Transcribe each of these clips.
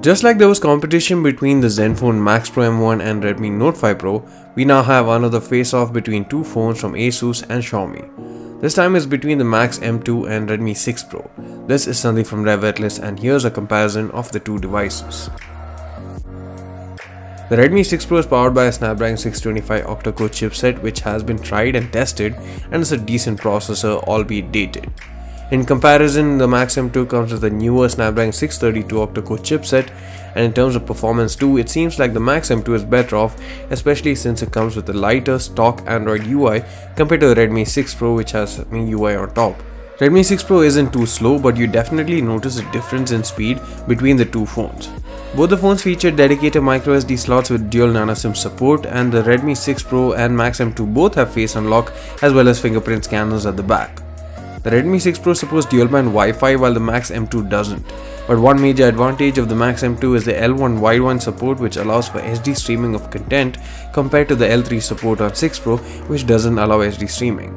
Just like there was competition between the Zenfone Max Pro M1 and Redmi Note 5 Pro, we now have another face-off between two phones from Asus and Xiaomi. This time is between the Max M2 and Redmi 6 Pro. This is Sandeep from RevAtlas and here's a comparison of the two devices. The Redmi 6 Pro is powered by a Snapdragon 625 octa-core chipset which has been tried and tested and is a decent processor, albeit dated. In comparison, the Max M2 comes with a newer Snapdragon 632 octa-core chipset, and in terms of performance too, it seems like the Max M2 is better off, especially since it comes with a lighter stock Android UI compared to the Redmi 6 Pro which has MIUI on top. Redmi 6 Pro isn't too slow, but you definitely notice a difference in speed between the two phones. Both the phones feature dedicated microSD slots with dual nanoSIM support, and the Redmi 6 Pro and Max M2 both have face unlock as well as fingerprint scanners at the back. The Redmi 6 Pro supports dual-band Wi-Fi while the Max M2 doesn't. But one major advantage of the Max M2 is the L1 Y1 support which allows for HD streaming of content compared to the L3 support on 6 Pro which doesn't allow HD streaming.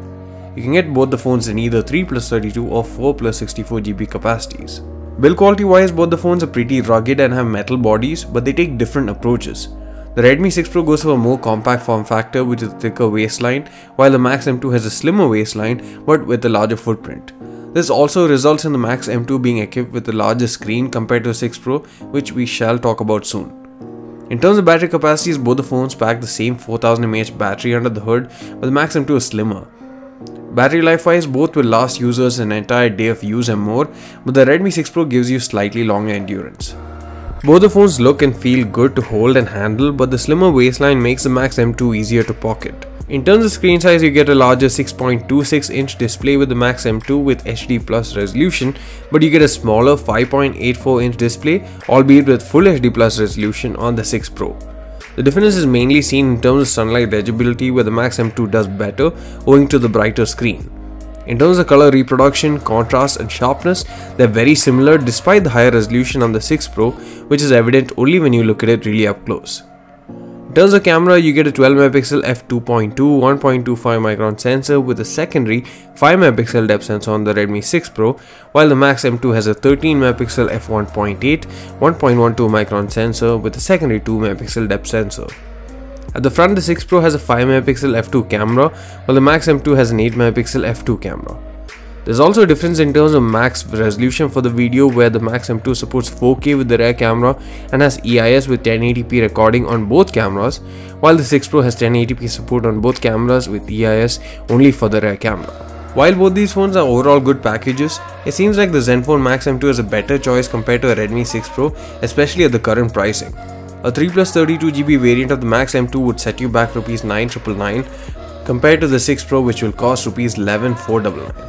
You can get both the phones in either 3+32 or 4+64GB capacities. Build quality wise, both the phones are pretty rugged and have metal bodies, but they take different approaches. The Redmi 6 Pro goes for a more compact form factor with a thicker waistline, while the Max M2 has a slimmer waistline but with a larger footprint. This also results in the Max M2 being equipped with a larger screen compared to 6 Pro, which we shall talk about soon. In terms of battery capacities, both the phones pack the same 4000 mAh battery under the hood, but the Max M2 is slimmer. Battery life wise, both will last users an entire day of use and more, but the Redmi 6 Pro gives you slightly longer endurance. Both the phones look and feel good to hold and handle, but the slimmer waistline makes the Max M2 easier to pocket. In terms of screen size, you get a larger 6.26 inch display with the Max M2 with HD Plus resolution, but you get a smaller 5.84 inch display, albeit with full HD Plus resolution on the 6 Pro. The difference is mainly seen in terms of sunlight legibility, where the Max M2 does better owing to the brighter screen. In terms of color reproduction, contrast and sharpness, they're very similar despite the higher resolution on the 6 Pro, which is evident only when you look at it really up close. In terms of camera, you get a 12 MP f2.2 1.25 micron sensor with a secondary 5 MP depth sensor on the Redmi 6 Pro, while the Max M2 has a 13 MP f1.8 1.12 micron sensor with a secondary 2 MP depth sensor. At the front, the 6 Pro has a 5 MP f2 camera, while the Max M2 has an 8 MP f2 camera. There's also a difference in terms of max resolution for the video, where the Max M2 supports 4K with the rear camera and has EIS with 1080p recording on both cameras, while the 6 Pro has 1080p support on both cameras with EIS only for the rear camera. While both these phones are overall good packages, it seems like the Zenfone Max M2 is a better choice compared to a Redmi 6 Pro, especially at the current pricing. A 3+32GB variant of the Max M2 would set you back Rs 9,999 compared to the 6 Pro, which will cost Rs 11,499.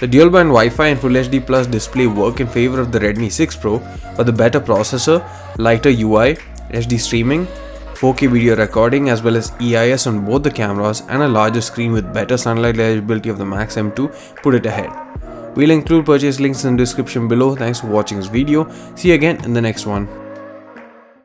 The dual-band Wi-Fi and Full HD Plus display work in favor of the Redmi 6 Pro, but the better processor, lighter UI, HD streaming, 4K video recording as well as EIS on both the cameras and a larger screen with better sunlight legibility of the Max M2 put it ahead. We'll include purchase links in the description below. Thanks for watching this video. See you again in the next one.